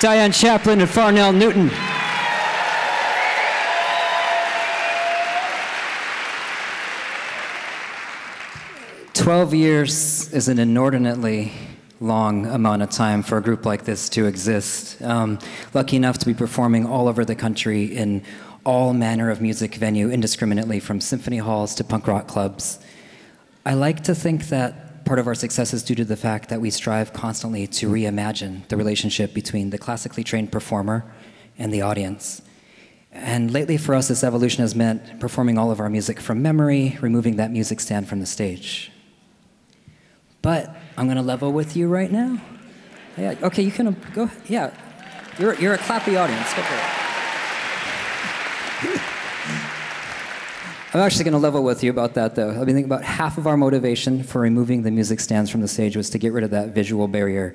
Diane Chaplin and Farnell Newton. Twelve years is an inordinately long amount of time for a group like this to exist. Lucky enough to be performing all over the country in all manner of music venue indiscriminately, from symphony halls to punk rock clubs. I like to think that part of our success is due to the fact that we strive constantly to reimagine the relationship between the classically trained performer and the audience. And lately for us, this evolution has meant performing all of our music from memory, removing that music stand from the stage. But I'm gonna level with you right now. Yeah, okay, you can go, yeah. You're a clappy audience, go for it. I'm actually going to level with you about that, though. I mean, think about half of our motivation for removing the music stands from the stage was to get rid of that visual barrier.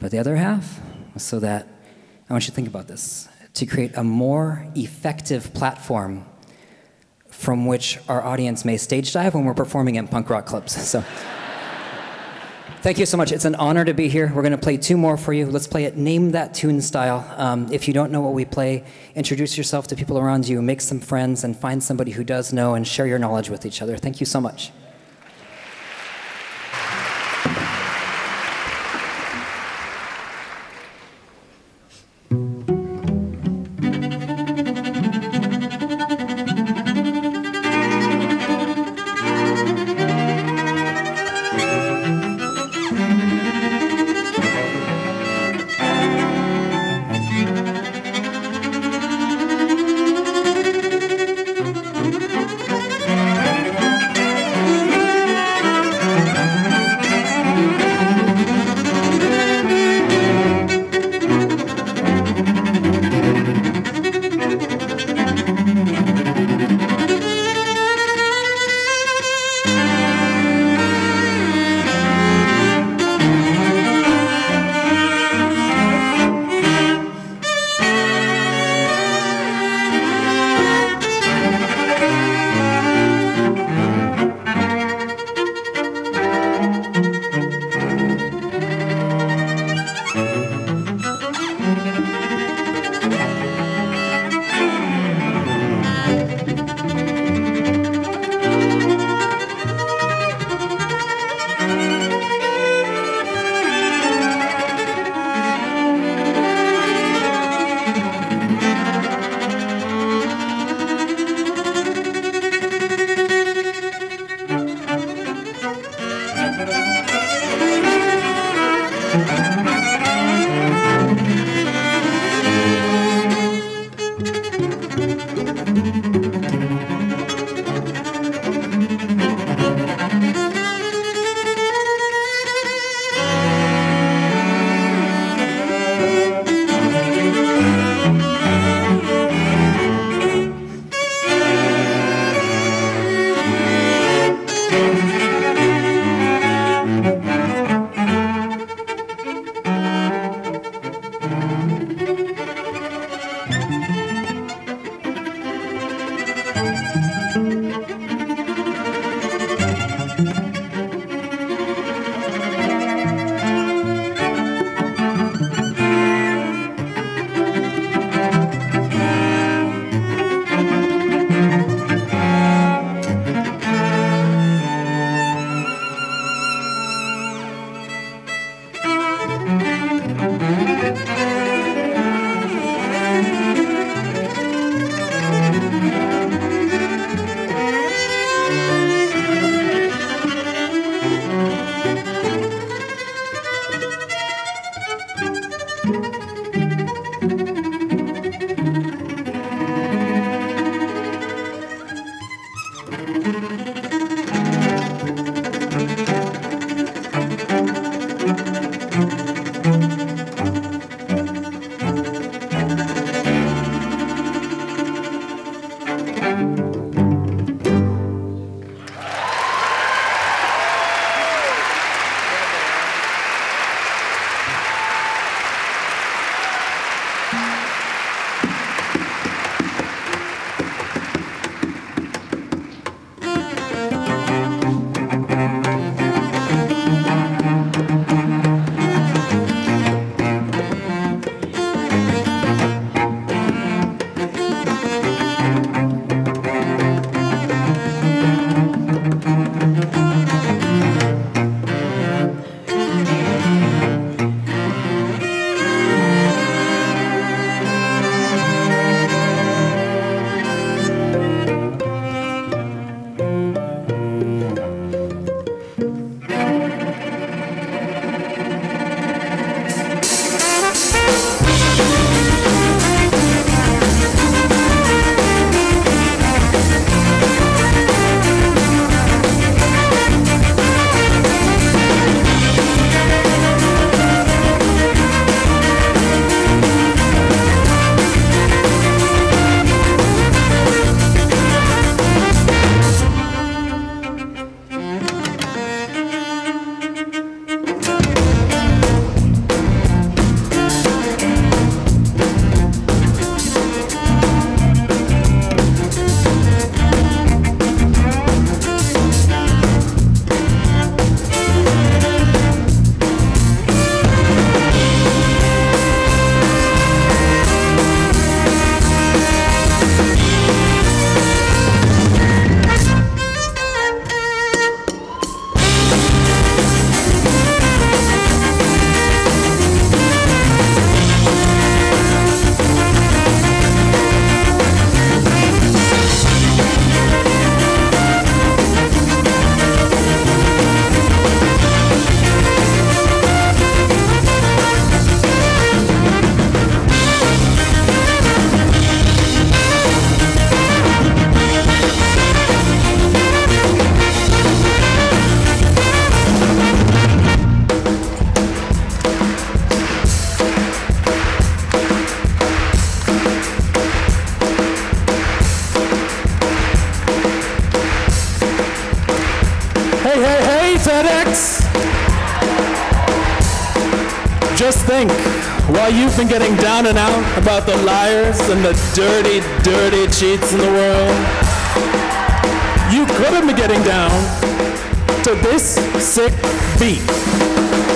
But the other half was so that, I want you to think about this, to create a more effective platform from which our audience may stage dive when we're performing in punk rock clubs. So, thank you so much. It's an honor to be here. We're going to play two more for you. Let's play it Name That Tune style. If you don't know what we play, introduce yourself to people around you, make some friends, and find somebody who does know, and share your knowledge with each other. Thank you so much. critics? Just think, while you've been getting down and out about the liars and the dirty, dirty cheats in the world, you could have been getting down to this sick beat.